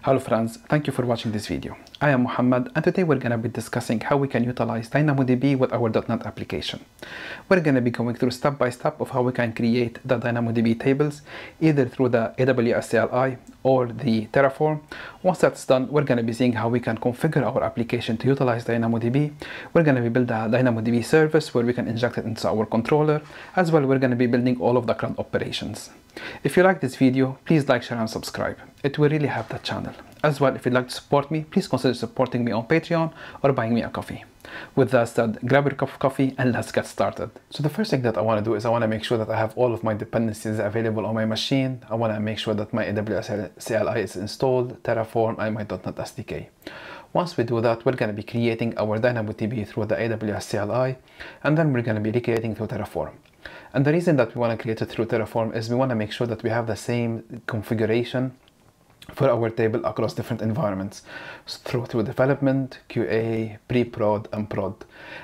Hello friends, thank you for watching this video. I am Mohamad, and today we're going to be discussing how we can utilize DynamoDB with our .NET application. We're going to be going through step by step of how we can create the DynamoDB tables either through the AWS CLI or the Terraform. Once that's done, we're going to be seeing how we can configure our application to utilize DynamoDB. We're going to be building a DynamoDB service where we can inject it into our controller. As well, we're going to be building all of the CRUD operations. If you like this video, please like, share, and subscribe. It will really help the channel. As well, if you'd like to support me, please consider supporting me on Patreon or buying me a coffee. With that said, grab your cup of coffee and let's get started. So the first thing that I want to do is I want to make sure that I have all of my dependencies available on my machine. I want to make sure that my AWS CLI is installed, Terraform, and my .NET SDK. Once we do that, we're going to be creating our DynamoDB through the AWS CLI, and then we're going to be recreating through Terraform. And the reason that we want to create it through Terraform is we want to make sure that we have the same configuration for our table across different environments, so through development, QA, pre-prod, and prod.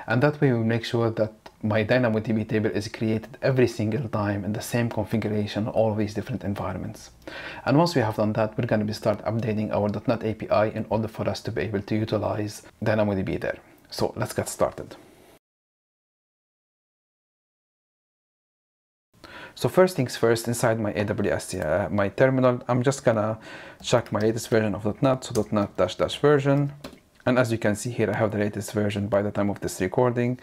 And that way we make sure that my DynamoDB table is created every single time in the same configuration, all these different environments. And once we have done that, we're going to be start updating our .NET API in order for us to be able to utilize DynamoDB there. So let's get started. So first things first, inside my AWS, my terminal, I'm just gonna check my latest version of .NET, so .NET --version. And as you can see here, I have the latest version by the time of this recording.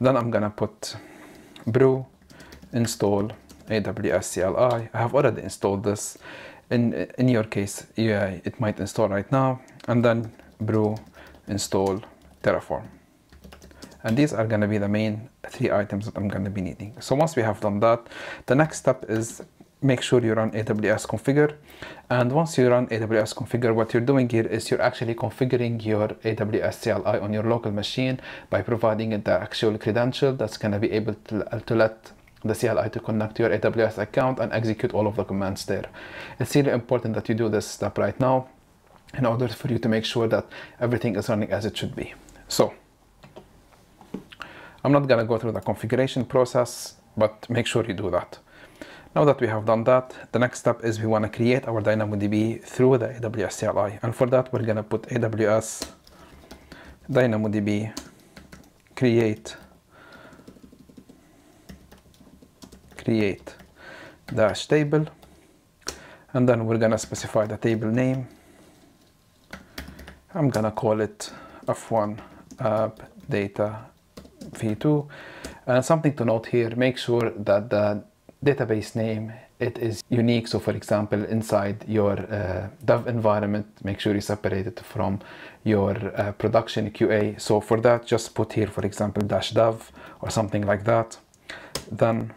Then I'm gonna put brew install AWS CLI. I have already installed this. In your case, yeah, it might install right now. And then brew install Terraform. And these are going to be the main three items that I'm going to be needing. So once we have done that, the next step is make sure you run AWS configure. And once you run AWS configure, what you're doing here is you're actually configuring your AWS CLI on your local machine by providing it the actual credential that's going to be able to let the CLI to connect to your AWS account and execute all of the commands there. It's really important that you do this step right now in order for you to make sure that everything is running as it should be. So I'm not going to go through the configuration process, but make sure you do that. Now that we have done that, the next step is we want to create our DynamoDB through the AWS CLI. And for that, we're going to put AWS DynamoDB create-table. And then we're going to specify the table name. I'm going to call it F1 app data v2. And something to note here, make sure that the database name, it is unique. So for example, inside your dev environment, make sure you separate it from your production QA. So for that, just put here, for example, -dev or something like that. Then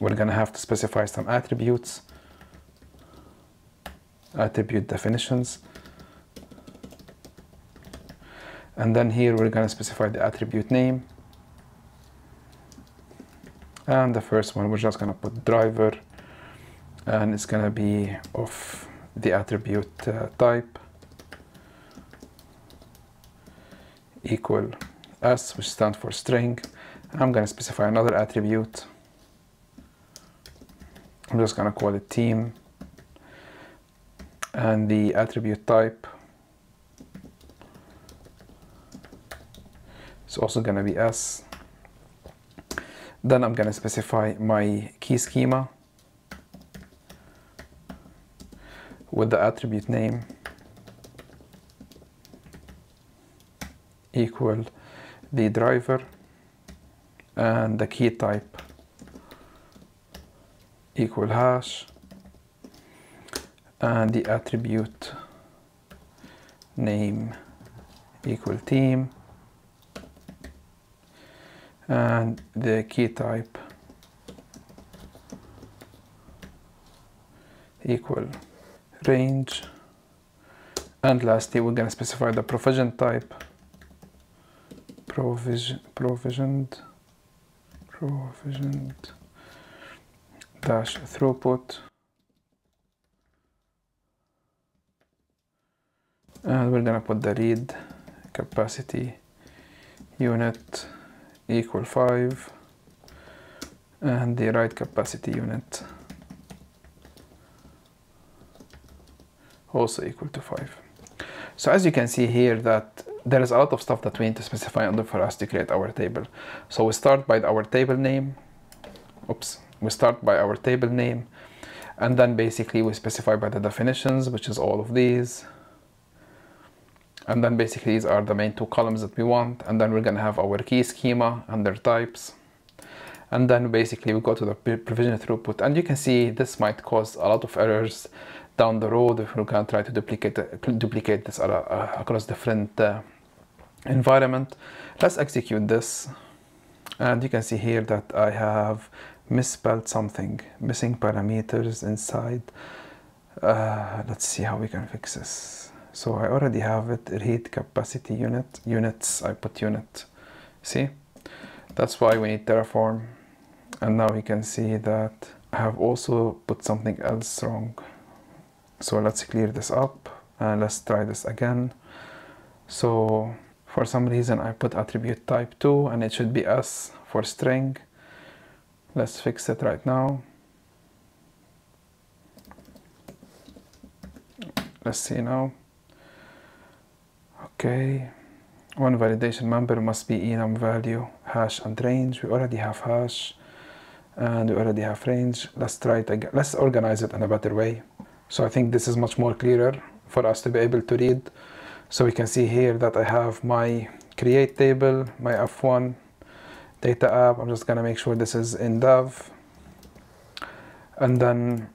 we're going to have to specify some attributes, attribute definitions. And then here we're going to specify the attribute name. And the first one, we're just going to put driver, and it's going to be of the attribute type equal S, which stands for string. I'm going to specify another attribute. I'm just going to call it team, and the attribute type is also going to be S. Then I'm going to specify my key schema with the attribute name equal the driver, and the key type equal hash, and the attribute name equal team, and the key type equal range. And lastly, we're going to specify the provision type, provisioned dash throughput. And we're going to put the read capacity unit equal 5, and the write capacity unit also equal to 5. So as you can see here that there is a lot of stuff that we need to specify under for us to create our table. So we start by our table name. We start by our table name, and then basically we specify by the definitions, which is all of these. And then basically these are the main two columns that we want, and then we're gonna have our key schema and their types. And then basically we go to the provision throughput, and you can see this might cause a lot of errors down the road if we're gonna try to duplicate this across different environment. Let's execute this, and you can see here that I have misspelled something, missing parameters inside. Let's see how we can fix this. So I already have it, read capacity unit, units, I put unit, see? That's why we need Terraform. And now we can see that I have also put something else wrong. So let's clear this up and let's try this again. So for some reason I put attribute type 2 and it should be S for string. Let's fix it right now. Let's see now. Okay, one validation member must be enum value, hash and range. We already have hash and we already have range. Let's try it again. Let's organize it in a better way. So I think this is much more clearer for us to be able to read. So we can see here that I have my create table, my F1 data app. I'm just gonna make sure this is in dev. And then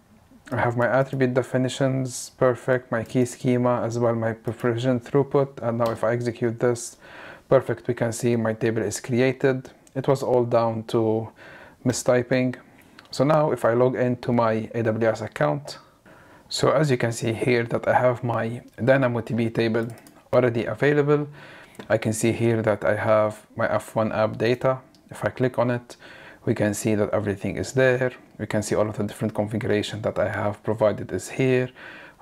I have my attribute definitions, perfect, my key schema as well, my provision throughput. And now if I execute this, perfect, we can see my table is created. It was all down to mistyping. So now if I log into my AWS account, so as you can see here that I have my DynamoDB table already available. I can see here that I have my F1 app data. If I click on it, we can see that everything is there. We can see all of the different configuration that I have provided is here.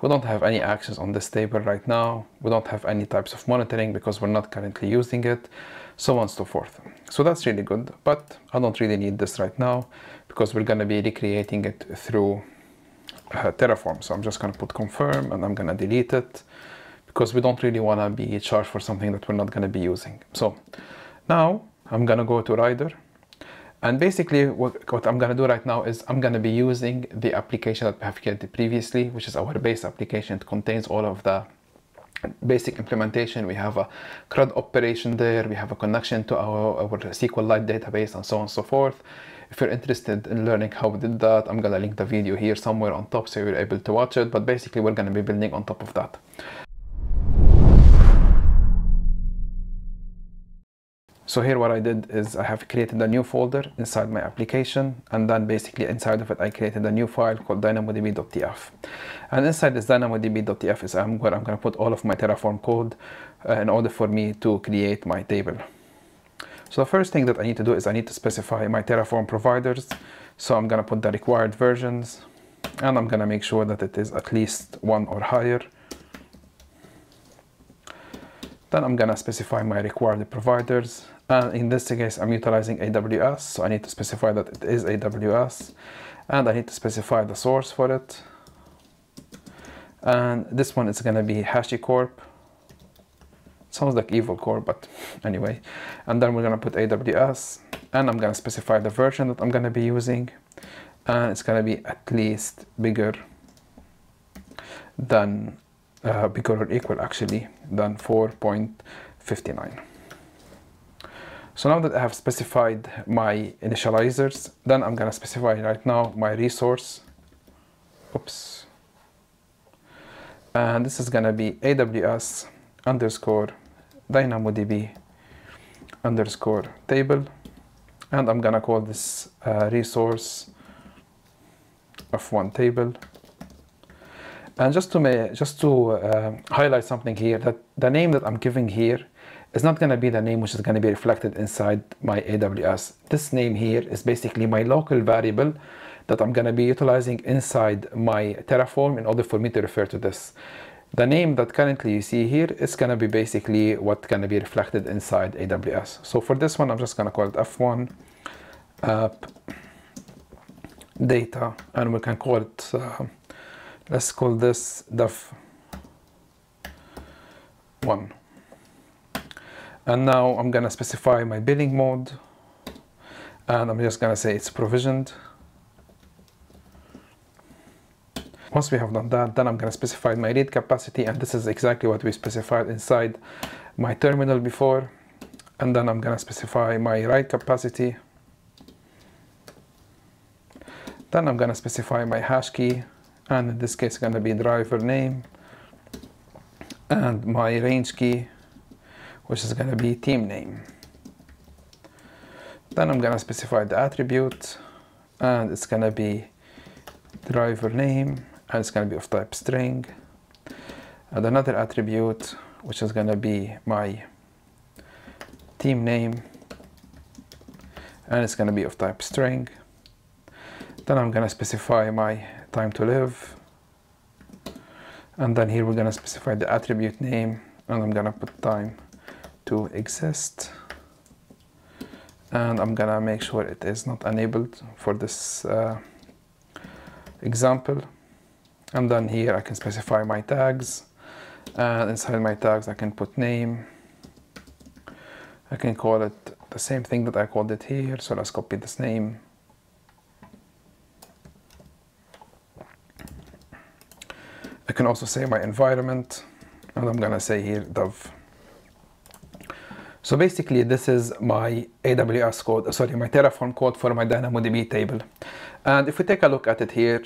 We don't have any actions on this table right now. We don't have any types of monitoring because we're not currently using it, so on and so forth. So that's really good, but I don't really need this right now because we're gonna be recreating it through Terraform. So I'm just gonna put confirm and I'm gonna delete it because we don't really wanna be charged for something that we're not gonna be using. So now I'm gonna go to Rider. And basically what I'm gonna do right now is I'm gonna be using the application that we have created previously, which is our base application. It contains all of the basic implementation. We have a CRUD operation there. We have a connection to our SQLite database and so on and so forth. If you're interested in learning how we did that, I'm gonna link the video here somewhere on top so you're able to watch it. But basically we're gonna be building on top of that. So here what I did is I have created a new folder inside my application, and then basically inside of it I created a new file called dynamodb.tf. And inside this dynamodb.tf is where I'm going to put all of my Terraform code in order for me to create my table. So the first thing that I need to do is I need to specify my Terraform providers. So I'm going to put the required versions, and I'm going to make sure that it is at least 1 or higher. Then I'm gonna specify my required providers. And in this case, I'm utilizing AWS. So I need to specify that it is AWS, and I need to specify the source for it. And this one is gonna be HashiCorp. Sounds like evil core, but anyway. And then we're gonna put AWS, and I'm gonna specify the version that I'm gonna be using. And it's gonna be at least bigger than bigger or equal actually than 4.59. So now that I have specified my initializers, then I'm gonna specify right now my resource. Oops. And this is gonna be AWS underscore DynamoDB underscore table. And I'm gonna call this resource F1 table. And just to highlight something here, that the name that I'm giving here is not gonna be the name which is gonna be reflected inside my AWS. This name here is basically my local variable that I'm gonna be utilizing inside my Terraform in order for me to refer to this. The name that currently you see here is gonna be basically what's gonna be reflected inside AWS. So for this one, I'm just gonna call it F1 app data, and we can call it, let's call this def1. And now I'm gonna specify my billing mode, and I'm just gonna say it's provisioned. Once we have done that, then I'm gonna specify my read capacity, and this is exactly what we specified inside my terminal before. And then I'm gonna specify my write capacity. Then I'm gonna specify my hash key, and in this case gonna be driver name, and my range key, which is gonna be team name. Then I'm gonna specify the attribute, and it's gonna be driver name, and it's gonna be of type string, and another attribute, which is gonna be my team name, and it's gonna be of type string. Then I'm gonna specify my time to live, and then here we're gonna specify the attribute name, and I'm gonna put time to exist, and I'm gonna make sure it is not enabled for this example. And then here I can specify my tags, and inside my tags I can put name. I can call it the same thing that I called it here, so let's copy this name. I can also say my environment, and I'm gonna say here dev. So basically this is my AWS code, sorry, my Terraform code for my DynamoDB table. And if we take a look at it here,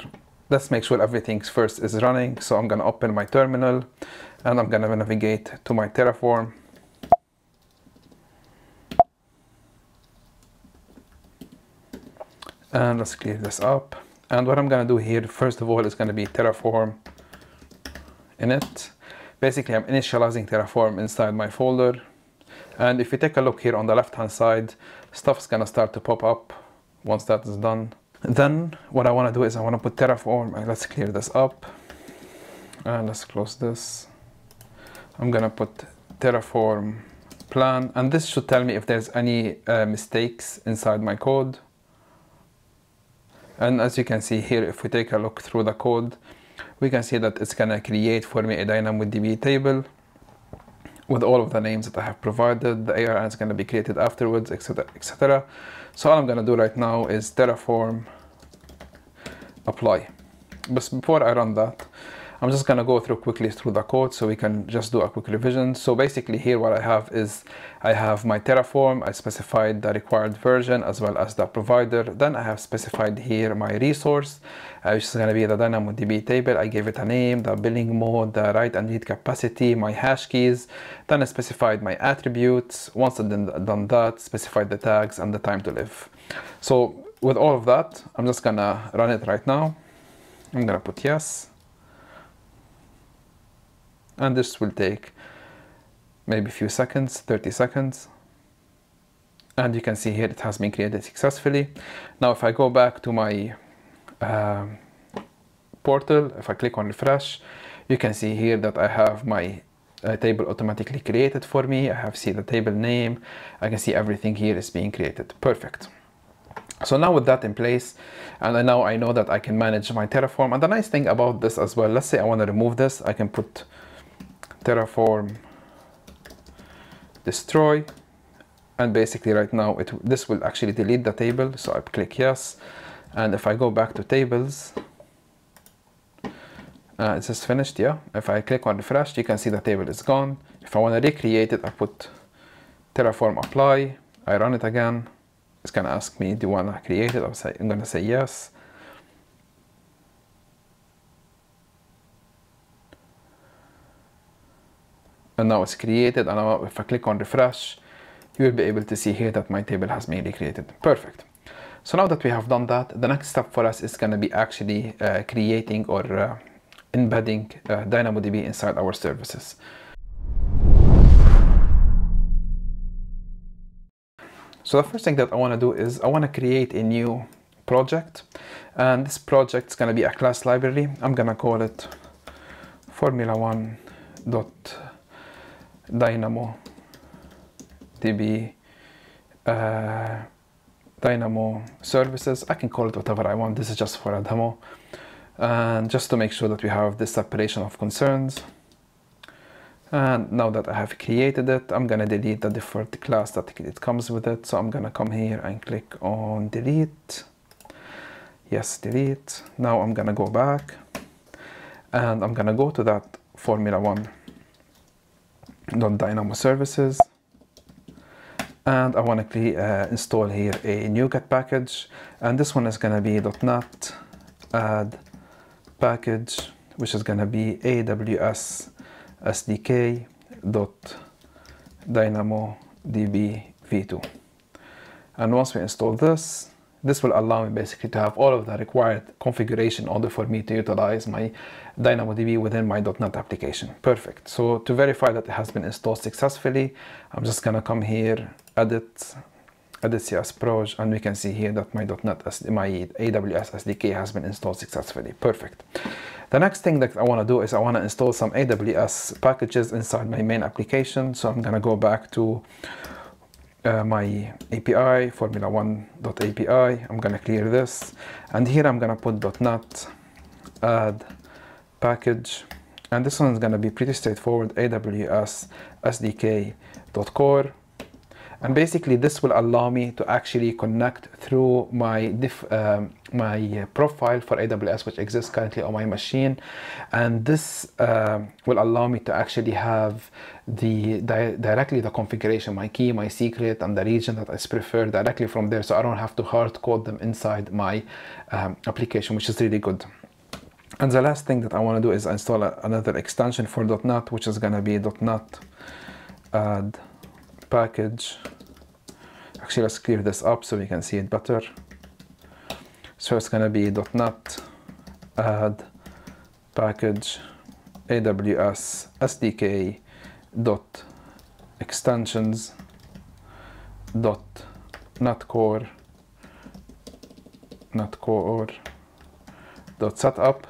let's make sure everything first is running. So I'm gonna open my terminal, and I'm gonna navigate to my Terraform. And let's clear this up. And what I'm gonna do here, first of all, is gonna be Terraform init. Basically, I'm initializing Terraform inside my folder. And if you take a look here on the left-hand side, stuff's gonna start to pop up once that is done. Then what I wanna do is I wanna put Terraform, and let's clear this up. And let's close this. I'm gonna put Terraform plan, and this should tell me if there's any mistakes inside my code. And as you can see here, if we take a look through the code, we can see that it's gonna create for me a DynamoDB table with all of the names that I have provided. The ARN is gonna be created afterwards, etc., etc. So all I'm gonna do right now is Terraform apply. But before I run that, I'm just gonna go through quickly through the code so we can just do a quick revision. So basically here what I have is I have my Terraform, I specified the required version as well as the provider. Then I have specified here my resource, which is gonna be the DynamoDB table. I gave it a name, the billing mode, the write and read capacity, my hash keys. Then I specified my attributes. Once I've done that, specified the tags and the time to live. So with all of that, I'm just gonna run it right now. I'm gonna put yes. And this will take maybe a few seconds, 30 seconds. And you can see here it has been created successfully. Now if I go back to my portal, if I click on refresh, you can see here that I have my table automatically created for me. I have seen the table name. I can see everything here is being created. Perfect. So now with that in place, and now I know that I can manage my Terraform. And the nice thing about this as well, let's say I want to remove this, I can put Terraform destroy, and basically right now this will actually delete the table. So I click yes, and if I go back to tables, it's just finished, yeah. If I click on refresh, you can see the table is gone. If I want to recreate it, I put Terraform apply, I run it again. It's gonna ask me, do you wanna create it? I'm gonna say yes. And now it's created, and now if I click on refresh, you will be able to see here that my table has been recreated. Perfect. So now that we have done that, the next step for us is gonna be actually creating or embedding DynamoDB inside our services. So the first thing that I want to do is I want to create a new project, and this project is going to be a class library. I'm going to call it formula1.dynamodb Dynamo services. I can call it whatever I want. This is just for a demo. And just to make sure that we have this separation of concerns. And now that I have created it, I'm going to delete the default class that it comes with it. So I'm going to come here and click on delete. Yes, delete. Now I'm going to go back and I'm going to go to that Formula1.Dynamo services. And I want to install here a NuGet package, and this one is going to be .NET add package, which is going to be AWS SDK .DynamoDB v2. And once we install this, this will allow me basically to have all of the required configuration in order for me to utilize my DynamoDB within my .NET application. Perfect. So to verify that it has been installed successfully, I'm just going to come here, edit CS Proj, and we can see here that my AWS SDK has been installed successfully. Perfect. The next thing that I want to do is I want to install some AWS packages inside my main application. So I'm going to go back to my API, formula1.api. I'm going to clear this, and here I'm going to put .NET add package, and this one is going to be pretty straightforward, AWS SDK.core. And basically this will allow me to actually connect through my my profile for AWS, which exists currently on my machine, and this will allow me to actually have the directly the configuration, my key, my secret, and the region that I prefer directly from there, so I don't have to hard code them inside my application, which is really good. And the last thing that I want to do is install another extension for .NET, which is going to be .NET add package. Actually, let's clear this up so we can see it better. So it's going to be .NET add package AWS SDK .extensions .NetCore .setup.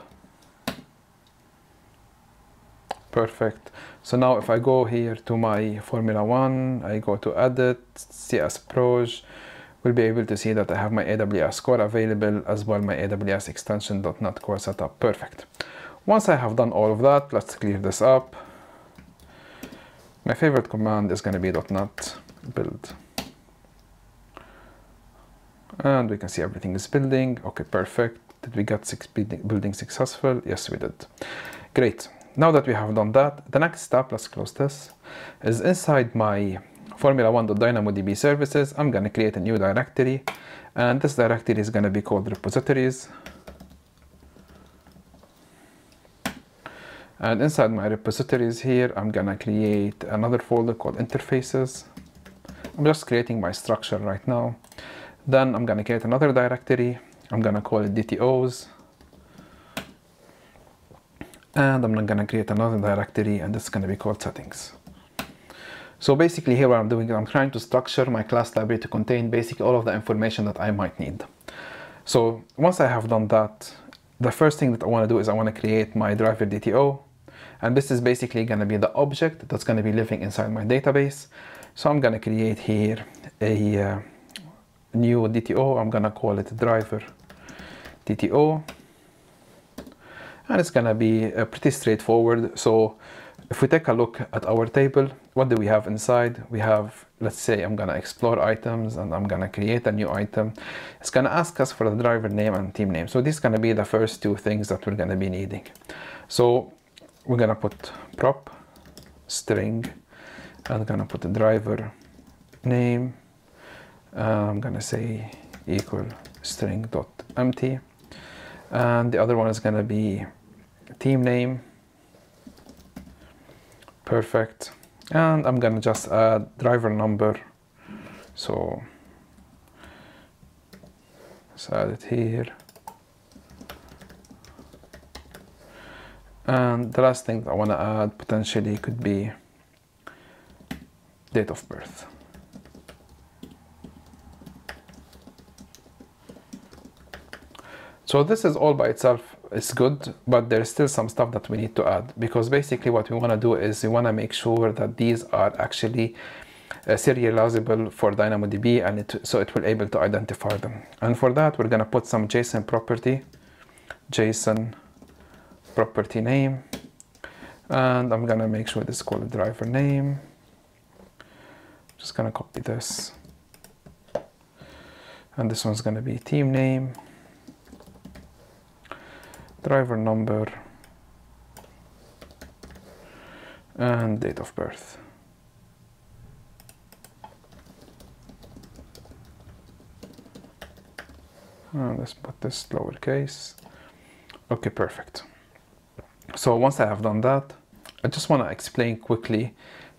Perfect. So now if I go here to my Formula1, I go to edit CS Proj, we'll be able to see that I have my AWS core available, as well my AWS extension.NET core setup. Perfect. Once I have done all of that, let's clear this up. My favorite command is going to be .NET build. And we can see everything is building. Okay, perfect. Did we get building successful? Yes, we did. Great. Now that we have done that, the next step, let's close this, is inside my formula1.dynamodb services, I'm going to create a new directory, and this directory is going to be called repositories. And inside my repositories here, I'm going to create another folder called interfaces. I'm just creating my structure right now. Then I'm going to create another directory. I'm going to call it DTOs. And I'm going to create another directory, and it's going to be called settings. So basically here what I'm doing is I'm trying to structure my class library to contain basically all of the information that I might need. So once I have done that, the first thing that I want to do is I want to create my driver DTO. And this is basically going to be the object that's going to be living inside my database. So I'm going to create here a new DTO. I'm going to call it driver DTO. And it's going to be pretty straightforward. So if we take a look at our table, what do we have inside? We have, let's say I'm going to explore items, and I'm going to create a new item. It's going to ask us for the driver name and team name. So these are going to be the first two things that we're going to be needing. So we're going to put prop string, and I'm going to put the driver name. I'm going to say equal string.empty. And the other one is going to be team name. Perfect. And I'm going to just add driver number. So let's add it here. And the last thing that I want to add potentially could be date of birth. So this is all by itself, it's good, but there's still some stuff that we need to add, because basically what we want to do is we want to make sure that these are actually serializable for DynamoDB, and so it will be able to identify them. And for that, we're gonna put some JSON property name, and I'm gonna make sure this is called driver name. Just gonna copy this, and this one's gonna be team name, driver number, and date of birth. And let's put this lowercase. Okay, perfect. So once I have done that, I just want to explain quickly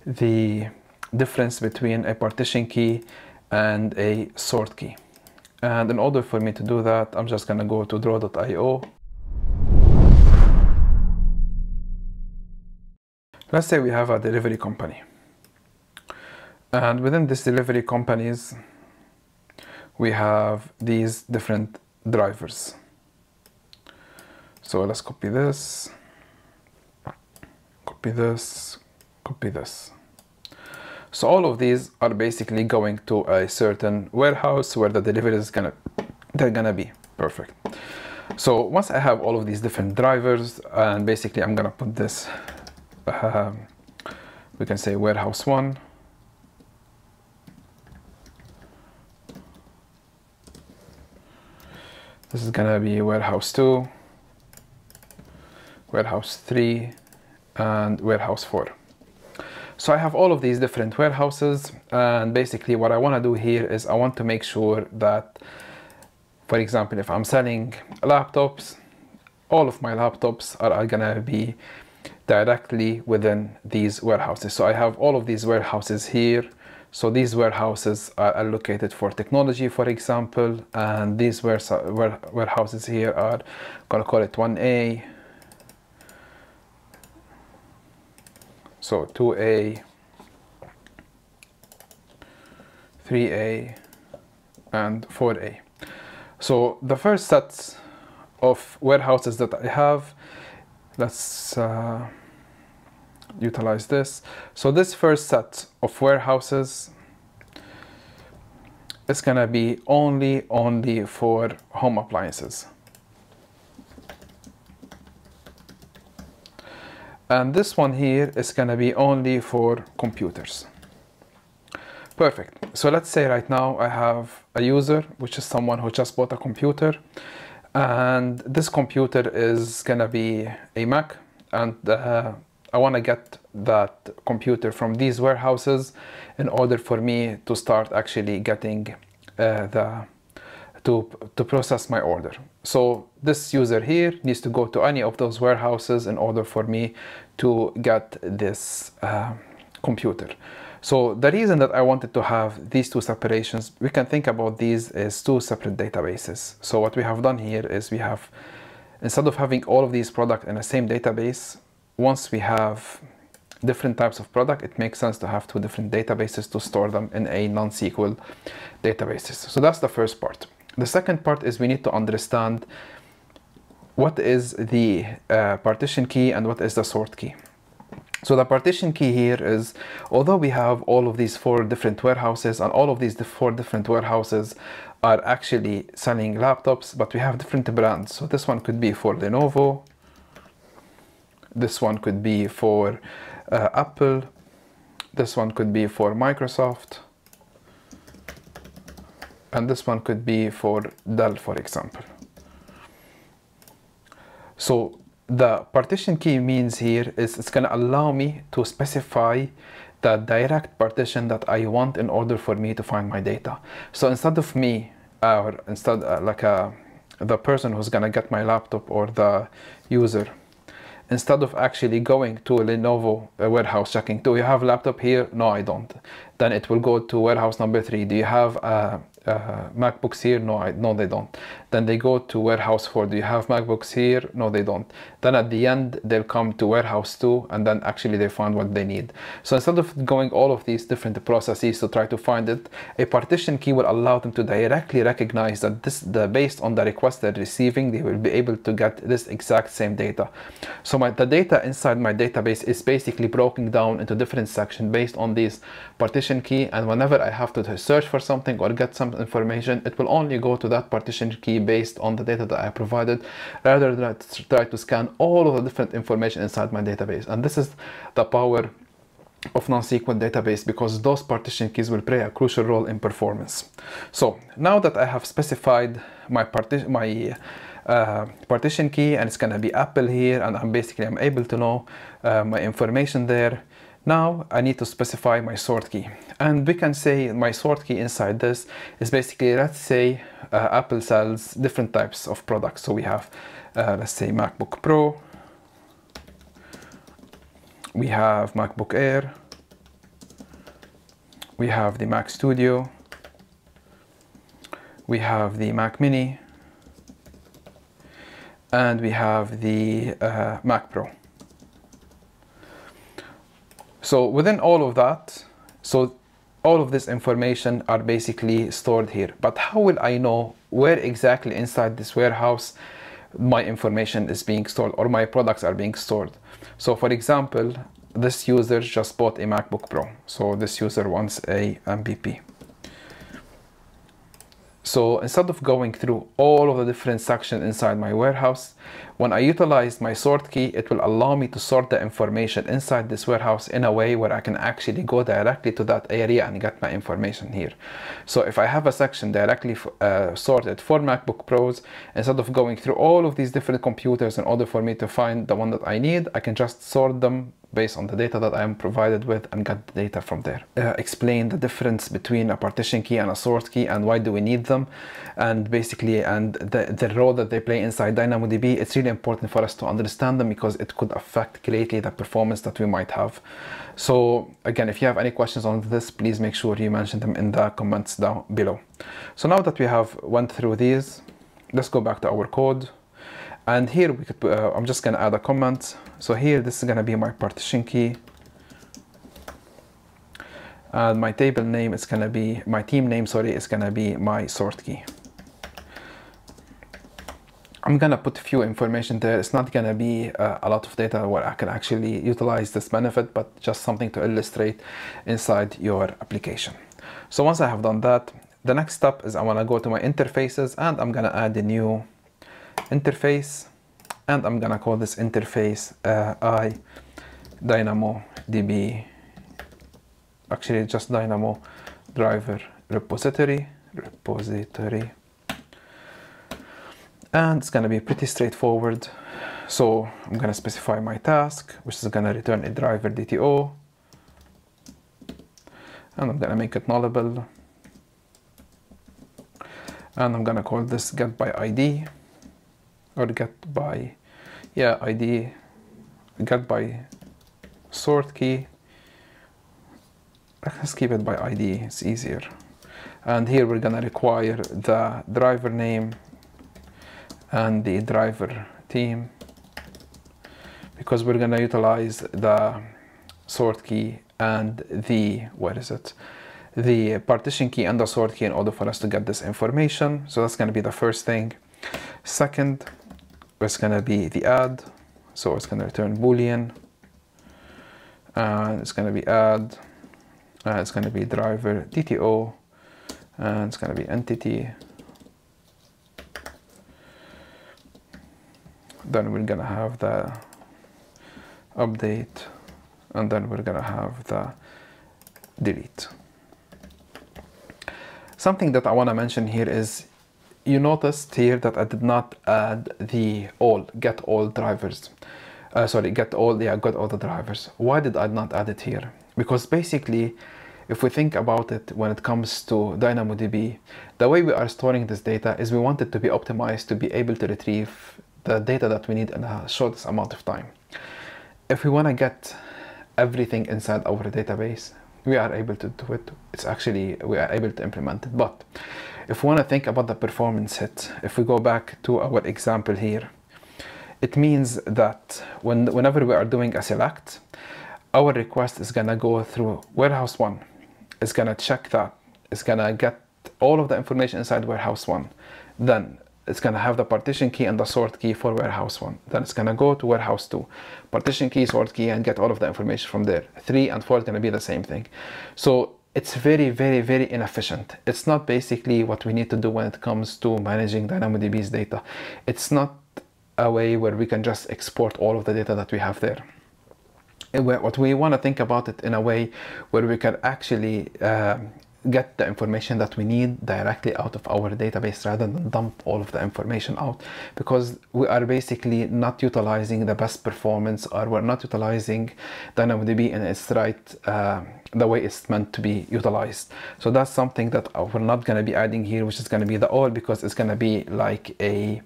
the difference between a partition key and a sort key. And in order for me to do that, I'm just going to go to draw.io. Let's say we have a delivery company. And within this delivery companies, we have these different drivers. So let's copy this, copy this, copy this. So all of these are basically going to a certain warehouse where the delivery is they're gonna be. Perfect. So once I have all of these different drivers, and basically I'm gonna put this, we can say warehouse one. This is gonna be warehouse 2, warehouse 3, and warehouse 4. So I have all of these different warehouses, and basically what I wanna do here is I want to make sure that, for example, if I'm selling laptops, all of my laptops are gonna be directly within these warehouses. So I have all of these warehouses here. So these warehouses are allocated for technology, for example, and these warehouses here are gonna call it 1A, so 2A, 3A, and 4A. So the first sets of warehouses that I have, let's utilize this. So this first set of warehouses is gonna be only for home appliances, and this one here is gonna be only for computers. Perfect. So let's say right now I have a user, which is someone who just bought a computer, and this computer is gonna be a Mac, and I want to get that computer from these warehouses in order for me to start actually getting to process my order. So this user here needs to go to any of those warehouses in order for me to get this computer. So the reason that I wanted to have these two separations, we can think about these as two separate databases. So what we have done here is we have, instead of having all of these products in the same database, once we have different types of product, it makes sense to have two different databases to store them in a non-SQL databases. So that's the first part. The second part is we need to understand what is the partition key and what is the sort key. So the partition key here is, although we have all of these four different warehouses, and all of these four different warehouses are actually selling laptops, but we have different brands. So this one could be for Lenovo, this one could be for Apple, this one could be for Microsoft, and this one could be for Dell, for example. So the partition key means here is it's gonna allow me to specify the direct partition that I want in order for me to find my data. So instead of me, or instead the person who's gonna get my laptop, or the user, instead of actually going to Lenovo warehouse checking, do you have laptop here? No, I don't. Then it will go to warehouse number 3. Do you have MacBooks here? No, they don't. Then they go to warehouse 4. Do you have MacBooks here? No, they don't. Then at the end, they'll come to warehouse 2, and then actually they find what they need. So instead of going all of these different processes to try to find it, a partition key will allow them to directly recognize that based on the request they're receiving, they will be able to get this exact same data. So the data inside my database is basically broken down into different sections based on these partition key, and whenever I have to search for something or get some information, it will only go to that partition key based on the data that I provided, rather than try to scan all of the different information inside my database. And this is the power of NoSQL database, because those partition keys will play a crucial role in performance. So now that I have specified my partition key, and it's going to be Apple here, and I'm able to know my information there. Now I need to specify my sort key, and we can say my sort key inside this is basically, let's say Apple sells different types of products. So we have, let's say MacBook Pro, we have MacBook Air, we have the Mac Studio, we have the Mac Mini, and we have the Mac Pro. So within all of that, so all of this information are basically stored here. But how will I know where exactly inside this warehouse my information is being stored, or my products are being stored? So for example, this user just bought a MacBook Pro. So this user wants a MVP. So instead of going through all of the different sections inside my warehouse, when I utilize my sort key, it will allow me to sort the information inside this warehouse in a way where I can actually go directly to that area and get my information here. So if I have a section directly sorted for MacBook Pros, instead of going through all of these different computers in order for me to find the one that I need, I can just sort them based on the data that I am provided with and get the data from there. Explain the difference between a partition key and a sort key and why do we need them, and basically the role that they play inside DynamoDB. It's really important for us to understand them because it could affect greatly the performance that we might have. So again, if you have any questions on this, please make sure you mention them in the comments down below. So now that we have went through these, let's go back to our code. And here we could, I'm just going to add a comment. So here, this is going to be my partition key. And my table name is going to be, my team name, sorry, is going to be my sort key. I'm going to put a few information there. It's not going to be a lot of data where I can actually utilize this benefit, but just something to illustrate inside your application. So once I have done that, the next step is I want to go to my interfaces, and I'm going to add a new interface, and I'm gonna call this interface DynamoDB, actually just Dynamo driver repository, and it's gonna be pretty straightforward. So I'm gonna specify my task, which is gonna return a driver DTO, and I'm gonna make it nullable, and I'm gonna call this get by ID, or get by, yeah, ID, get by sort key. Let's keep it by ID, it's easier. And here we're gonna require the driver name and the driver team, because we're gonna utilize the sort key and the, the partition key and the sort key in order for us to get this information. So that's gonna be the first thing. Second, it's going to be the add, so it's going to return boolean, and it's going to be add, and it's going to be driver DTO, and it's going to be entity. Then we're going to have the update, and then we're going to have the delete. Something that I want to mention here is, you noticed here that I did not add the get all the drivers. Why did I not add it here? Because basically, if we think about it, when it comes to DynamoDB, the way we are storing this data is we want it to be optimized to be able to retrieve the data that we need in the shortest amount of time. If we want to get everything inside our database, we are able to do it. We are able to implement it. But If we want to think about the performance hit, if we go back to our example here, it means that whenever we are doing a select, our request is going to go through warehouse one. It's going to check that. It's going to get all of the information inside warehouse one. Then it's going to have the partition key and the sort key for warehouse one. Then it's going to go to warehouse two, partition key, sort key, and get all of the information from there. 3 and 4 is going to be the same thing. So it's very, very, very inefficient. It's not basically what we need to do when it comes to managing DynamoDB's data. It's not a way where we can just export all of the data that we have there. What we want to think about it in a way where we can actually get the information that we need directly out of our database rather than dump all of the information out, because we are basically not utilizing the best performance, or we're not utilizing DynamoDB in its right, the way it's meant to be utilized. So that's something that we're not going to be adding here, which is going to be the all, because it's going to be like a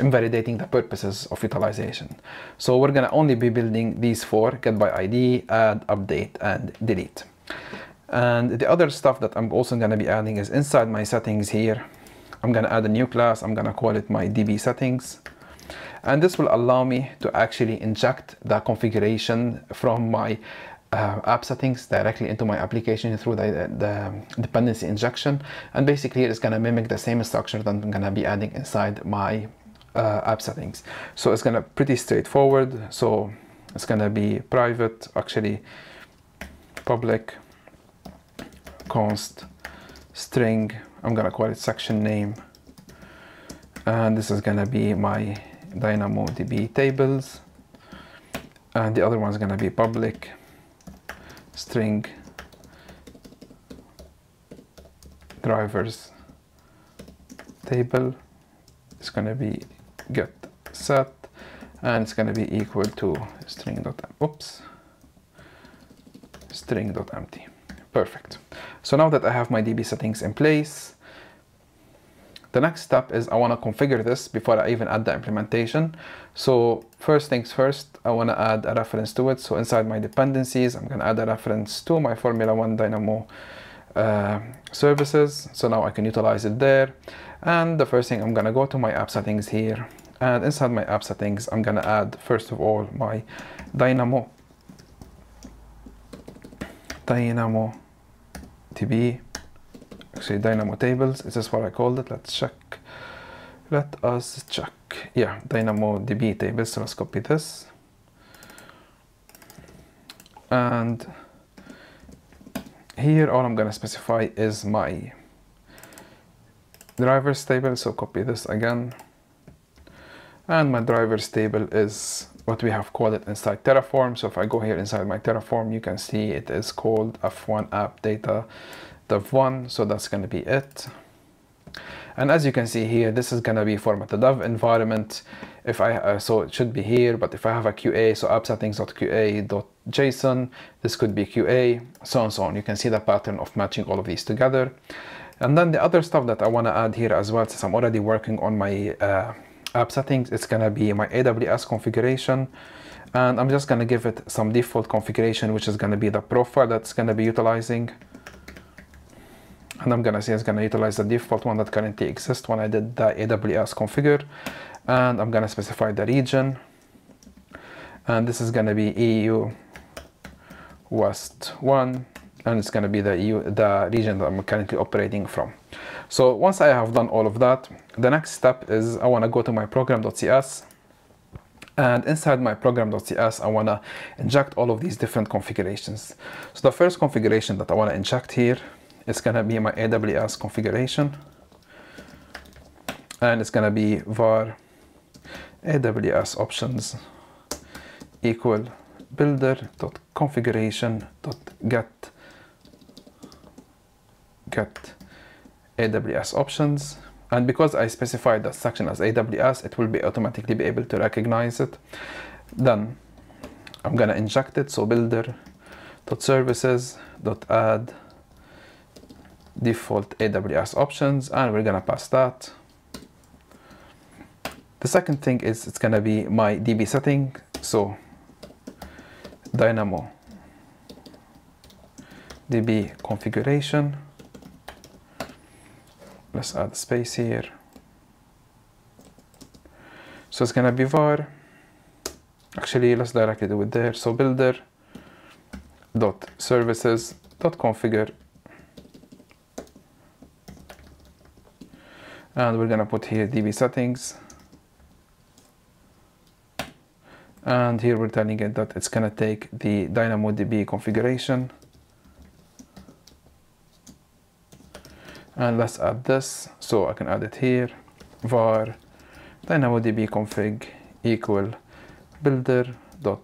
invalidating the purposes of utilization. So we're going to only be building these 4: get by ID, add, update, and delete. And the other stuff that I'm also going to be adding is inside my settings here. I'm going to add a new class. I'm going to call it my DB settings. And this will allow me to actually inject the configuration from my app settings directly into my application through the dependency injection. And basically it's going to mimic the same structure that I'm going to be adding inside my app settings. So it's going to be pretty straightforward. So it's going to be private, actually public, const string, I'm gonna call it section name, and this is gonna be my DynamoDB tables, and the other one's gonna be public string drivers table. It's gonna be get set, and it's gonna be equal to string.empty. Perfect. So now that I have my DB settings in place, the next step is I want to configure this before I even add the implementation. So first things first, I want to add a reference to it. So inside my dependencies, I'm going to add a reference to my Formula 1 Dynamo services. So now I can utilize it there. And the first thing, I'm going to go to my app settings here. And inside my app settings, I'm going to add, first of all, my DynamoDB, actually Dynamo tables. Is this what I called it? Let's check. Let us check. Yeah, DynamoDB tables. So let's copy this and here all I'm going to specify is my drivers table. So copy this again, and my drivers table is what we have called it inside Terraform. So if I go here inside my Terraform, you can see it is called F1 app data dev1. So that's going to be it. And as you can see here, this is going to be formatted dev environment. If I so it should be here, but if I have a QA, so app settings.qa.json, this could be QA, so on, so on. You can see the pattern of matching all of these together. And then the other stuff that I want to add here as well, since I'm already working on my app settings, it's going to be my AWS configuration, and I'm just going to give it some default configuration, which is going to be the profile that's going to be utilizing, and I'm going to say it's going to utilize the default one that currently exists when I did the AWS configure, and I'm going to specify the region, and this is going to be EU West 1, and it's going to be the region that I'm currently operating from. So once I have done all of that, the next step is I want to go to my program.cs, and inside my program.cs, I want to inject all of these different configurations. So the first configuration that I want to inject here is going to be my AWS configuration, and it's going to be var AWS options equal builder.configuration.get AWS options, and because I specified that section as AWS, it will be automatically be able to recognize it. Then I'm gonna inject it, so builder.services.add default AWS options, and we're gonna pass that. The second thing is it's gonna be my DB setting, so DynamoDB configuration. Let's add space here. So it's gonna be var. Actually, let's directly do it there. So builder dot services dot configure, and we're gonna put here DB settings, and here we're telling it that it's gonna take the DynamoDB configuration, and let's add this. So I can add it here, var DynamoDB config equal builder dot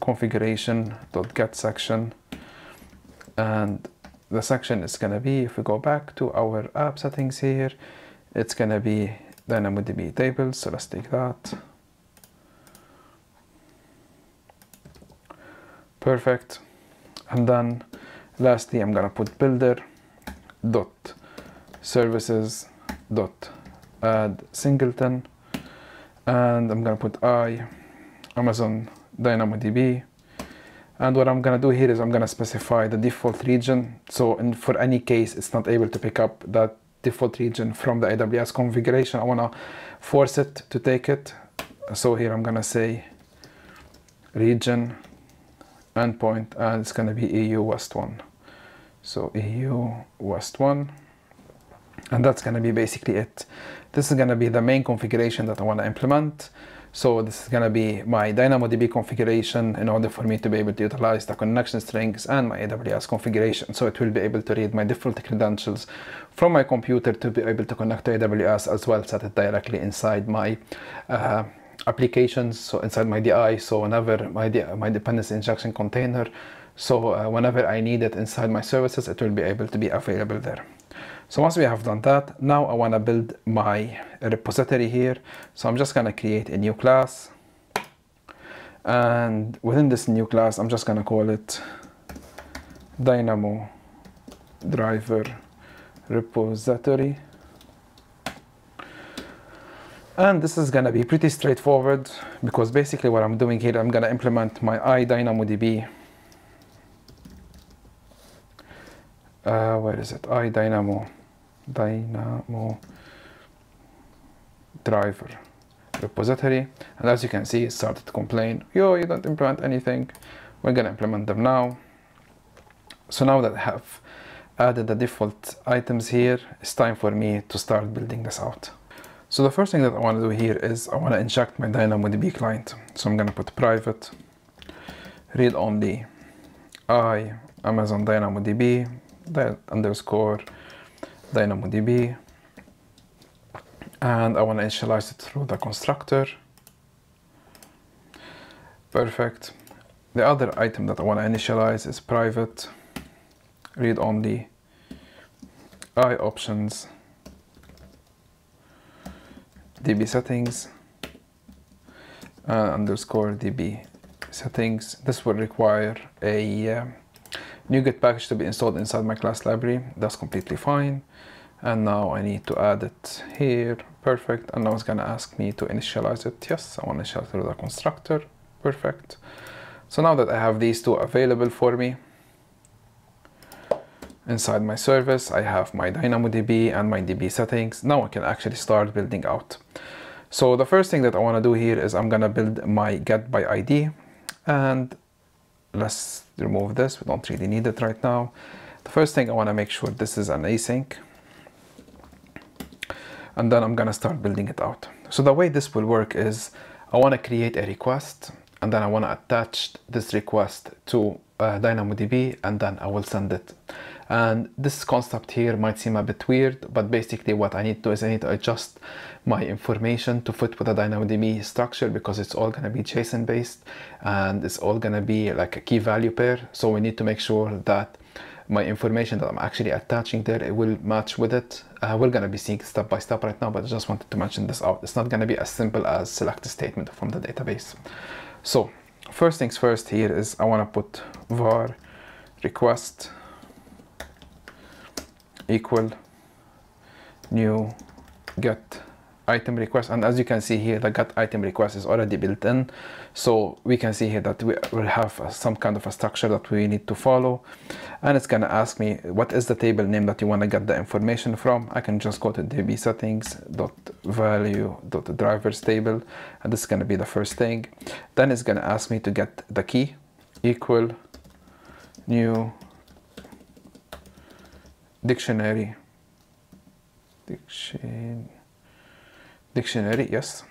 configuration dot get section, and the section is gonna be, if we go back to our app settings here, it's gonna be DynamoDB tables. So let's take that. Perfect. And then lastly, I'm gonna put builder dot services dot add singleton, and I'm gonna put I Amazon DynamoDB. And what I'm gonna do here is I'm gonna specify the default region, so for any case it's not able to pick up that default region from the AWS configuration, I wanna force it to take it. So here I'm gonna say region endpoint, and it's gonna be EU West 1. So EU West 1, and that's gonna be basically it. This is gonna be the main configuration that I wanna implement. So this is going to be my DynamoDB configuration in order for me to be able to utilize the connection strings and my AWS configuration. So it will be able to read my default credentials from my computer to be able to connect to AWS, as well set it directly inside my applications, so inside my DI. So whenever my dependency injection container, so whenever I need it inside my services, it will be able to be available there. So once we have done that, now I want to build my repository here. So I'm just going to create a new class, and within this new class, I'm just going to call it Dynamo Driver Repository. And this is going to be pretty straightforward, because basically what I'm doing here, I'm going to implement my iDynamoDB. Where is it? Dynamo driver repository, and as you can see, it started to complain, yo, you don't implement anything. We're gonna implement them now. So now that I have added the default items here, it's time for me to start building this out. So the first thing that I want to do here is I want to inject my DynamoDB client. So I'm gonna put private read only I Amazon DynamoDB underscore DynamoDB, and I want to initialize it through the constructor. Perfect. The other item that I want to initialize is private read only I options DB settings underscore DB settings. This will require a NuGet package to be installed inside my class library. That's completely fine. And now I need to add it here. Perfect. And now it's gonna ask me to initialize it. Yes, I want to initialize it through the constructor. Perfect. So now that I have these two available for me inside my service, I have my DynamoDB and my DB settings. Now I can actually start building out. So the first thing that I want to do here is I'm gonna build my get by ID, and let's remove this, we don't really need it right now. The first thing I want to make sure this is an async, and then I'm going to start building it out. So the way this will work is I want to create a request, and then I want to attach this request to DynamoDB, and then I will send it. And this concept here might seem a bit weird, but basically what I need to do is I need to adjust my information to fit with the DynamoDB structure, because it's all going to be JSON based and it's all going to be like a key value pair. So we need to make sure that my information that I'm actually attaching there, it will match with it. We're going to be seeing step by step right now, but I just wanted to mention this out. It's not going to be as simple as select a statement from the database. So first things first here is I want to put var request equal new get item request, and as you can see here, the get item request is already built in, so we can see here that we will have some kind of a structure that we need to follow, and it's going to ask me what is the table name that you want to get the information from. I can just go to db settings .value .drivers table, and this is going to be the first thing. Then it's going to ask me to get the key equal new dictionary, yes,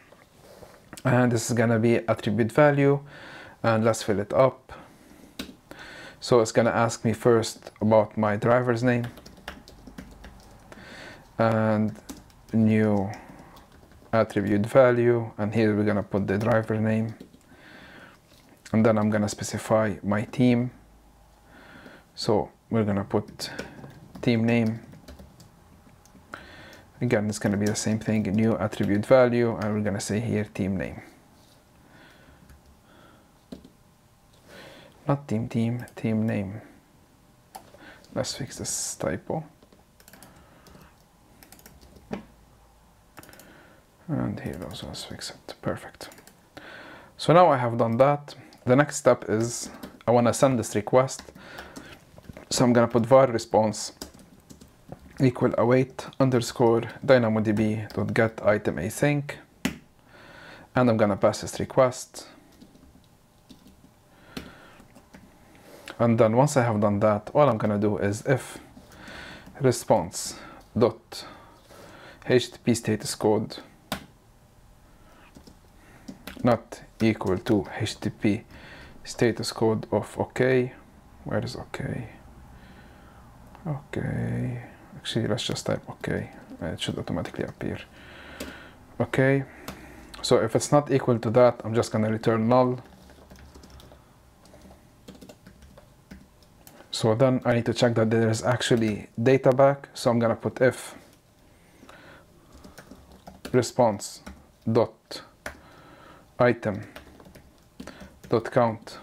and this is gonna be attribute value, and let's fill it up. So it's gonna ask me first about my driver's name and new attribute value, and here we're gonna put the driver name, and then I'm gonna specify my team, so we're gonna put team name. Again, it's going to be the same thing, new attribute value, and we're going to say here team name. Not team name. Let's fix this typo. And here also, let's fix it. Perfect. So now I have done that. The next step is I want to send this request. So I'm going to put var response equal await underscore DynamoDB dot get item async, and I'm gonna pass this request. And then once I have done that, all I'm gonna do is if response dot HTTP status code not equal to HTTP status code of OK. Where is OK? OK. Actually, let's just type OK. It should automatically appear. OK. So if it's not equal to that, I'm just going to return null. So then I need to check that there is actually data back. So I'm going to put if response dot item dot count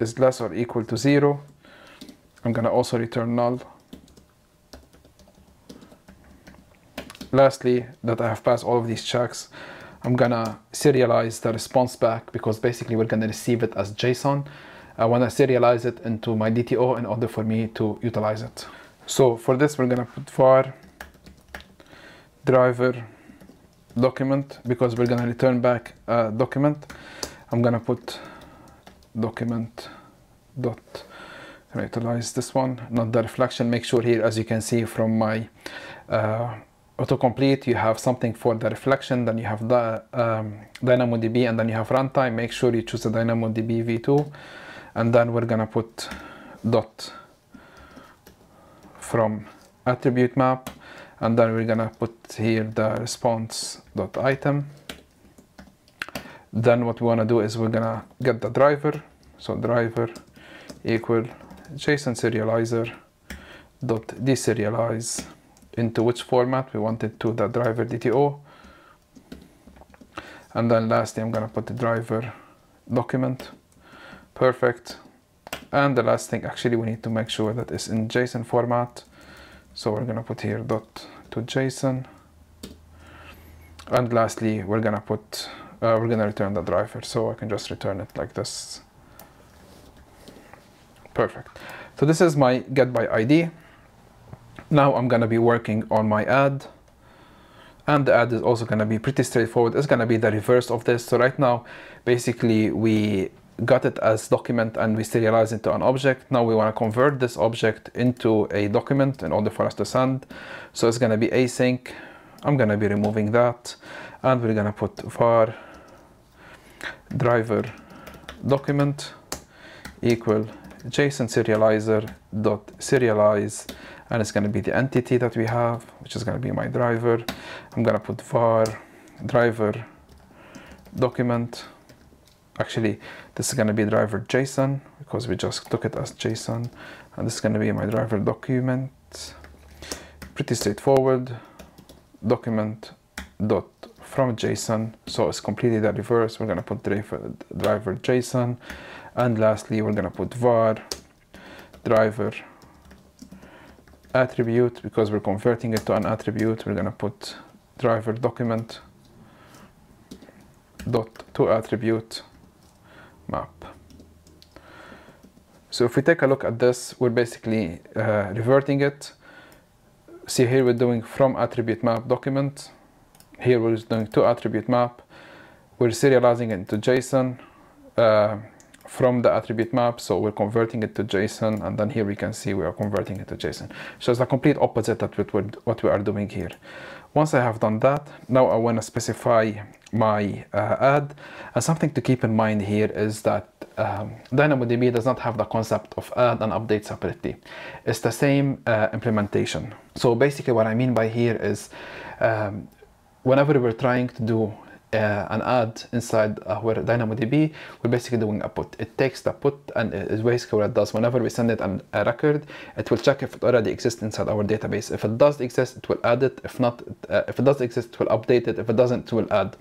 is less or equal to 0. I'm going to also return null. Lastly, that I have passed all of these checks, I'm gonna serialize the response back, because basically we're gonna receive it as JSON. I wanna serialize it into my DTO in order for me to utilize it. So for this, we're gonna put var driver document, because we're gonna return back a document. I'm gonna put document dot utilize this one, not the reflection. Make sure here, as you can see from my autocomplete, you have something for the reflection, then you have the DynamoDB, and then you have runtime. Make sure you choose the DynamoDB v2, and then we're gonna put dot from attribute map, and then we're gonna put here the response dot item. Then what we want to do is we're gonna get the driver, so driver equal JSON serializer dot deserialize into which format we want it to, the driver DTO. And then lastly, I'm gonna put the driver document. Perfect. And the last thing, actually, we need to make sure that it's in JSON format. So we're gonna put here dot to JSON. And lastly, we're gonna put, we're gonna return the driver. So I can just return it like this. Perfect. So this is my get by ID. Now I'm going to be working on my ad, and the ad is also going to be pretty straightforward. It's going to be the reverse of this. So right now, basically, we got it as document and we serialize it to an object. Now we want to convert this object into a document in order for us to send. So it's going to be async. I'm going to be removing that, and we're going to put var driver document equal JSON serializer dot serialize, and it's going to be the entity that we have, which is going to be my driver. I'm going to put var driver document. Actually, this is going to be driver JSON, because we just took it as JSON, and this is going to be my driver document. Pretty straightforward. Document dot from JSON, so it's completely the reverse. We're going to put driver JSON, and lastly, we're going to put var driver attribute, because we're converting it to an attribute. We're going to put driver document .toAttribute map. So if we take a look at this, we're basically reverting it. See here we're doing from attribute map document. Here we're doing to attribute map. We're serializing it to JSON from the attribute map. So we're converting it to JSON, and then here we can see we are converting it to JSON. So it's the complete opposite of what we are doing here. Once I have done that, now I want to specify my add. And something to keep in mind here is that DynamoDB does not have the concept of add and update separately. It's the same implementation. So basically what I mean by here is whenever we're trying to do an add inside our DynamoDB, we're basically doing a put. It takes the put and is basically what it does. Whenever we send it a record, it will check if it already exists inside our database. If it does exist, it will add it. If not, if it does exist, it will update it. If it doesn't, it will add.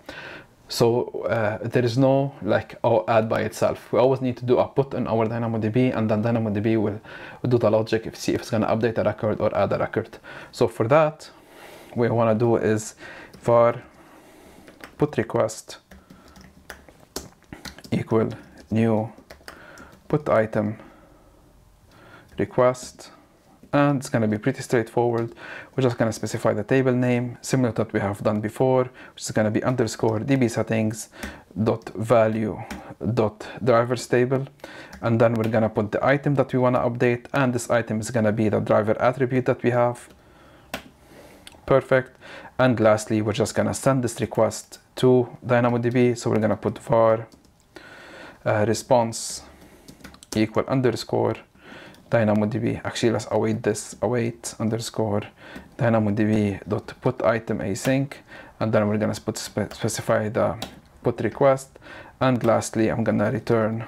So there is no like, oh, add by itself. We always need to do a put in our DynamoDB, and then DynamoDB will do the logic, if see if it's going to update a record or add a record. So for that, what we want to do is var put request equal new put item request, and it's going to be pretty straightforward. We're just going to specify the table name similar to what we have done before, which is going to be underscore db settings dot value dot drivers table, and then we're going to put the item that we want to update, and this item is going to be the driver attribute that we have. Perfect. And lastly, we're just going to send this request to DynamoDB. So we're going to put var response equal underscore DynamoDB. Actually, let's await this, await underscore DynamoDB dot put item async. And then we're going to specify the put request. And lastly, I'm going to return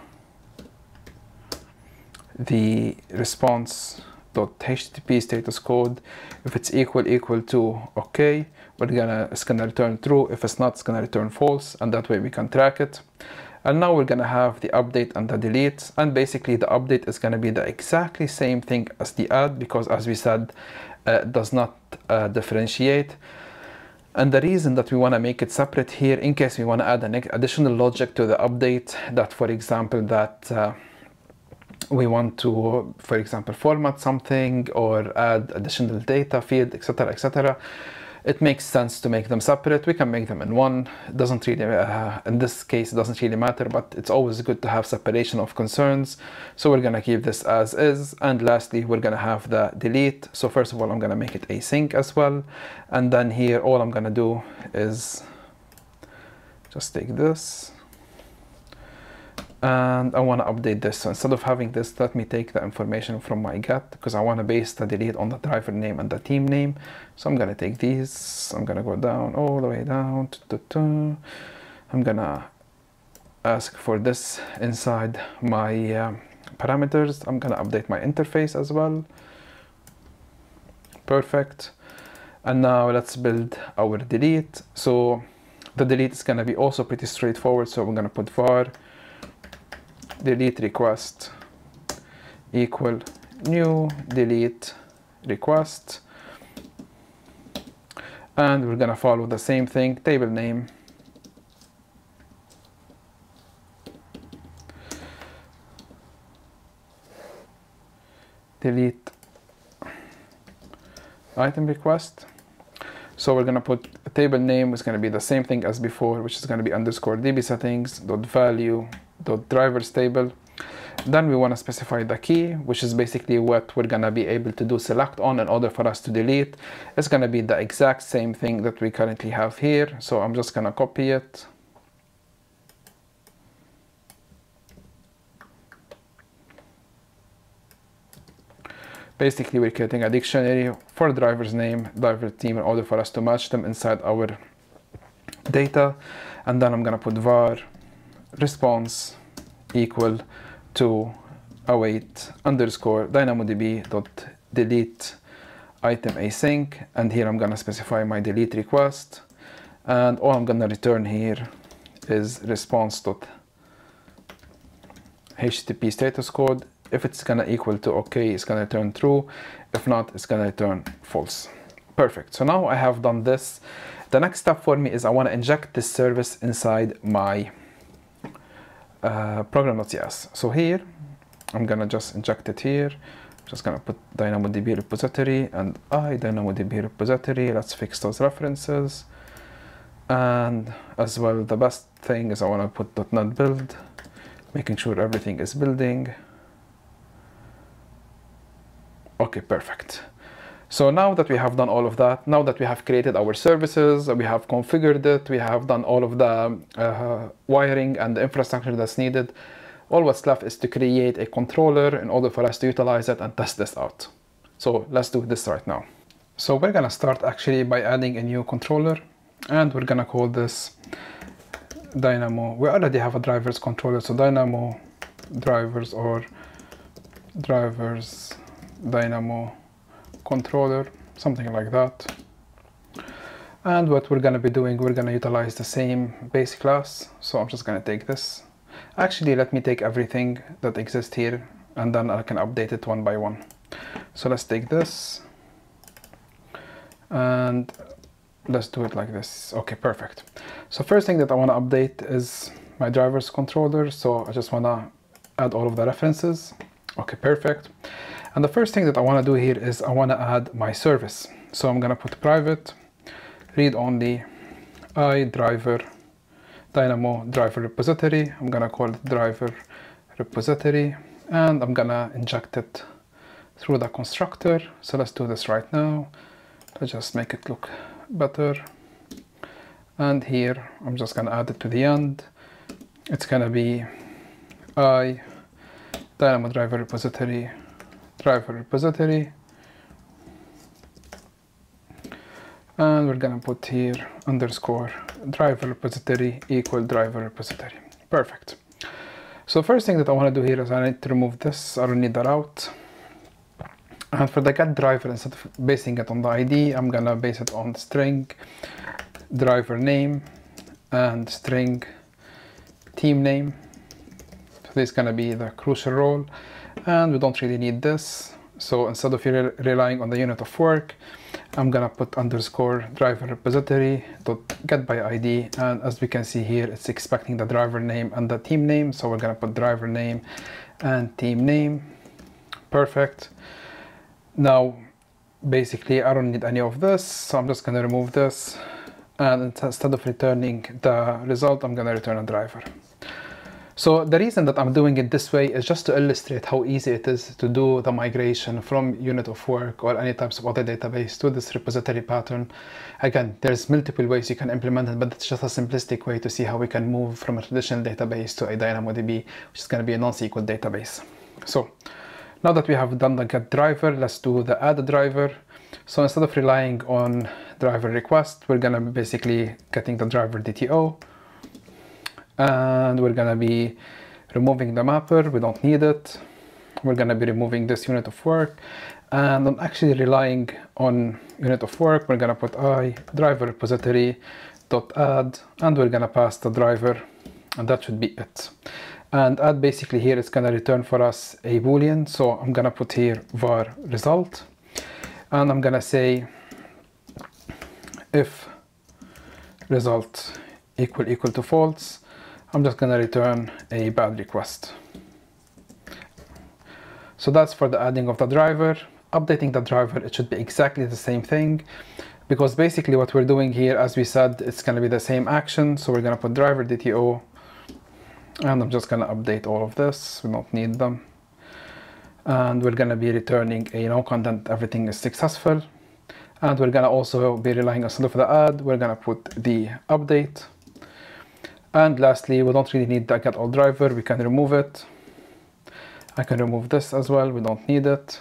the response .http status code. If it's equal to okay, it's gonna return true. If it's not, it's gonna return false, and that way we can track it. And now we're gonna have the update and the delete, and basically the update is gonna be the exactly same thing as the add, because as we said, it does not differentiate. And the reason that we want to make it separate here, in case we want to add an additional logic to the update, that for example that we want to, for example, format something or add additional data field, etc., etc. It makes sense to make them separate. We can make them in one. It doesn't really, in this case, it doesn't really matter, but it's always good to have separation of concerns. So we're gonna keep this as is. And lastly, we're gonna have the delete. So first of all, I'm gonna make it async as well. And then here, all I'm gonna do is just take this, and I want to update this. So instead of having this, let me take the information from my get, because I want to base the delete on the driver name and the team name. So I'm going to take these, I'm going to go down all the way down. I'm going to ask for this inside my parameters. I'm going to update my interface as well. Perfect. And now let's build our delete. So the delete is going to be also pretty straightforward. So we're going to put var delete request equal new delete request, and we're gonna follow the same thing, table name delete item request. So we're gonna put table name is gonna be the same thing as before, which is gonna be underscore db settings dot value dot drivers table. Then we want to specify the key, which is basically what we're gonna be able to do select on in order for us to delete. It's gonna be the exact same thing that we currently have here. So I'm just gonna copy it, basically we're creating a dictionary for driver's name, driver team, in order for us to match them inside our data. And then I'm gonna put var response equal to await underscore DynamoDB dot delete item async, and here I'm gonna specify my delete request, and all I'm gonna return here is response dot HTTP status code. If it's gonna equal to okay, it's gonna return true. If not, it's gonna return false. Perfect. So now I have done this The next step for me is I want to inject this service inside my program.cs. So here, I'm going to just inject it here. Just going to put DynamoDB repository and DynamoDB repository. Let's fix those references. And as well, the best thing is I want to put .NET build, making sure everything is building. Okay, perfect. So now that we have done all of that, now that we have created our services, we have configured it, we have done all of the wiring and the infrastructure that's needed, all what's left is to create a controller in order for us to utilize it and test this out. So let's do this right now. So we're gonna start actually by adding a new controller, and we're gonna call this Dynamo. We already have a drivers controller, so Dynamo drivers or drivers Dynamo controller, something like that. And what we're gonna be doing, we're gonna utilize the same base class. So I'm just gonna take this. Actually, let me take everything that exists here and then I can update it one by one. So let's take this and let's do it like this. Okay, perfect. So first thing that I want to update is my drivers controller. So I just want to add all of the references. Okay, perfect. And the first thing that I want to do here is I want to add my service. So I'm going to put private read only driver Dynamo driver repository. I'm gonna call it driver repository and I'm gonna inject it through the constructor. So let's do this right now. Let's just make it look better. And here, I'm just gonna add it to the end. It's gonna be Dynamo driver repository. And we're gonna put here underscore driver repository equal driver repository. Perfect. So first thing that I want to do here is I need to remove this. I don't need that out. And for the get driver, instead of basing it on the ID, I'm gonna base it on string driver name and string team name. So this is gonna be the crucial role, and we don't really need this. So instead of relying on the unit of work, I'm gonna put underscore driver repository dot get by ID, and as we can see here, it's expecting the driver name and the team name. So we're gonna put driver name and team name. Perfect. Now, basically, I don't need any of this, so I'm just gonna remove this, and instead of returning the result, I'm gonna return a driver. So the reason that I'm doing it this way is just to illustrate how easy it is to do the migration from unit of work or any types of other database to this repository pattern. Again, there's multiple ways you can implement it, but it's just a simplistic way to see how we can move from a traditional database to a DynamoDB, which is going to be a non-SQL database. So now that we have done the get driver, let's do the add driver. So instead of relying on driver request, we're going to be basically getting the driver DTO. And we're gonna be removing the mapper, we don't need it. We're gonna be removing this unit of work, and I'm actually relying on unit of work. We're gonna put driver repository dot add, and we're gonna pass the driver, and that should be it. And add basically here it's gonna return for us a boolean. So I'm gonna put here var result, and I'm gonna say if result equal to false, I'm just gonna return a bad request. So that's for the adding of the driver. Updating the driver, it should be exactly the same thing, because basically what we're doing here, as we said, it's gonna be the same action. So we're gonna put driver DTO, and I'm just gonna update all of this. We don't need them. And we're gonna be returning a no content, everything is successful. And we're gonna also be relying on some of the add, we're gonna put the update. And lastly, we don't really need the get all driver, we can remove it. I can remove this as well, we don't need it.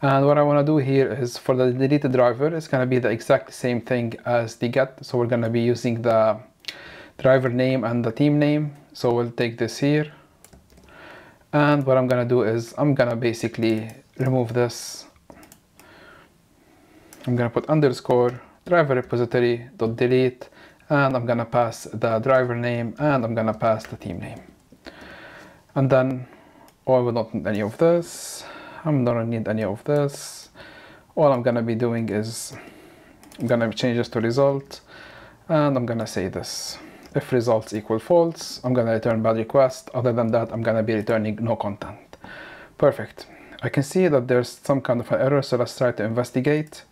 And what I wanna do here is for the deleted driver, it's gonna be the exact same thing as the get. So we're gonna be using the driver name and the team name. So we'll take this here. And what I'm gonna do is I'm gonna basically remove this. I'm gonna put underscore driver repository dot delete, and I'm gonna pass the driver name and I'm gonna pass the team name. And then, oh, we don't need any of this. I'm not gonna need any of this. All I'm gonna be doing is I'm gonna change this to result, and I'm gonna say this. If results equal false, I'm gonna return bad request. Other than that, I'm gonna be returning no content. Perfect. I can see that there's some kind of an error, so let's try to investigate.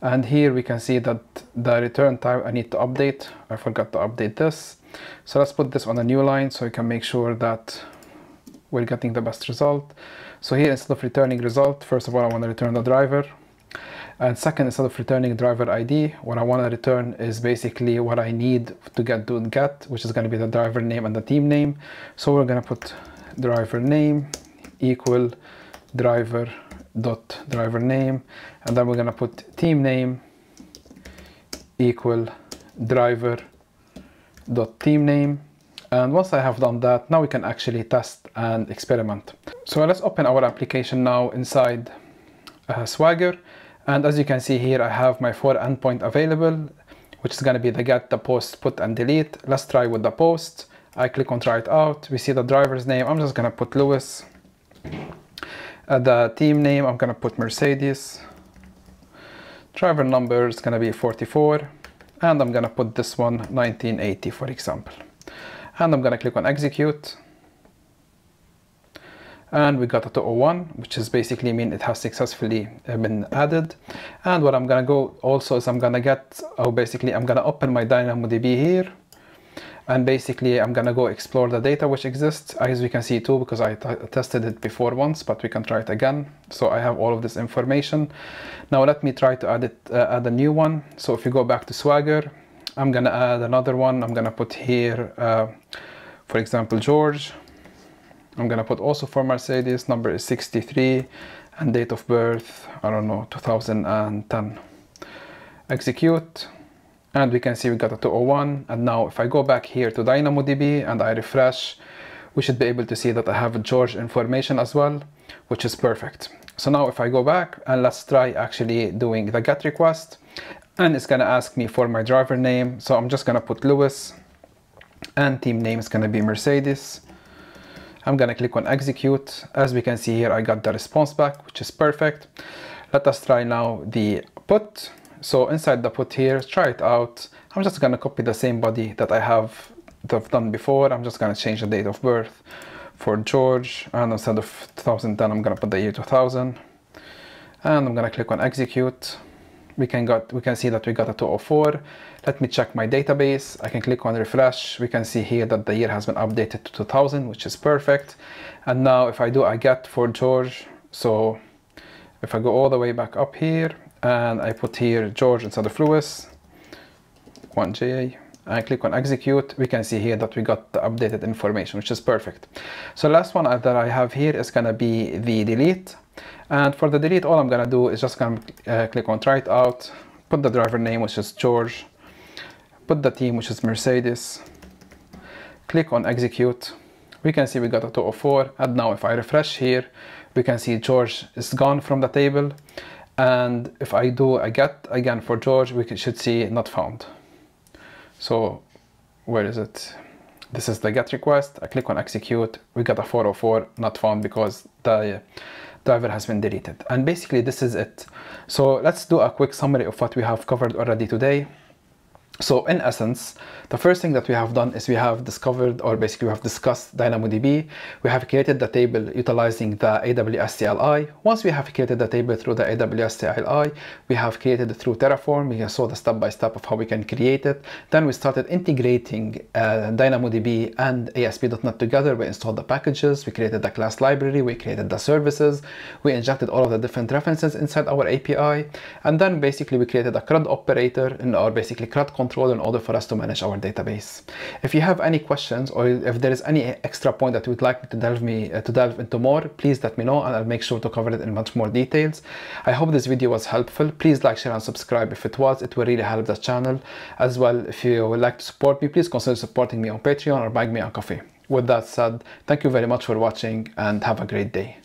And here we can see that the return type I need to update. I forgot to update this. So let's put this on a new line so we can make sure that we're getting the best result. So here, instead of returning result, first of all, I want to return the driver. And second, instead of returning driver ID, what I want to return is basically what I need to get do get, which is going to be the driver name and the team name. So we're going to put driver name equal driver dot driver name, and then we're going to put team name equal driver dot team name. And once I have done that, now we can actually test and experiment. So let's open our application now inside Swagger. And as you can see here, I have my 4 endpoint available, which is going to be the get, the post, put, and delete. Let's try with the post. I click on try it out. We see the driver's name. I'm just going to put Lewis. The team name, I'm going to put Mercedes. Driver number is going to be 44. And I'm going to put this one 1980, for example. And I'm going to click on execute. And we got a 201, which is basically mean it has successfully been added. And what I'm gonna go also is I'm gonna get, or basically I'm gonna open my DynamoDB here. And basically I'm gonna go explore the data which exists. As we can see too, because I tested it before once, but we can try it again. So I have all of this information. Now let me try to add a new one. So if you go back to Swagger, I'm gonna add another one. I'm gonna put here, for example, George. I'm gonna put also for Mercedes, number is 63, and date of birth, I don't know, 2010. Execute, and we can see we got a 201. And now if I go back here to DynamoDB and I refresh, we should be able to see that I have George information as well, which is perfect. So now if I go back, and let's try actually doing the get request, and it's gonna ask me for my driver name. So I'm just gonna put Lewis, and team name is gonna be Mercedes. I'm gonna click on execute. As we can see here, I got the response back, which is perfect. Let us try now the put. So inside the put here, try it out. I'm just gonna copy the same body that I have done before. I'm just gonna change the date of birth for George, and instead of 2010, I'm gonna put the year 2000. And I'm gonna click on execute. We can see that we got a 204. Let me check my database. I can click on refresh. We can see here that the year has been updated to 2000, which is perfect. And now if I do a get for George, so if I go all the way back up here and I put here George instead of Lewis, 1JA, and I click on execute, we can see here that we got the updated information, which is perfect. So last one that I have here is gonna be the delete. And for the delete, all I'm gonna do is just gonna click on try it out, put the driver name, which is George, put the team, which is Mercedes, click on execute. We can see we got a 204, and now if I refresh here, we can see George is gone from the table. And if I do a get again for George, we should see not found. So where is it? This is the get request. I click on execute. We got a 404, not found because the driver has been deleted. And basically this is it. So let's do a quick summary of what we have covered already today. So in essence, the first thing that we have done is we have discovered, or basically we have discussed DynamoDB. We have created the table utilizing the AWS CLI. Once we have created the table through the AWS CLI, we have created it through Terraform. We saw the step-by-step of how we can create it. Then we started integrating DynamoDB and ASP.NET together. We installed the packages, we created the class library, we created the services, we injected all of the different references inside our API. And then basically we created a CRUD operator, in our basically CRUD control in order for us to manage our database. If you have any questions, or if there is any extra point that you would like to delve into more, please let me know and I'll make sure to cover it in much more details. I hope this video was helpful. Please like, share, and subscribe if it was. It will really help the channel. As well, if you would like to support me, please consider supporting me on Patreon or buying me a coffee. With that said, thank you very much for watching and have a great day.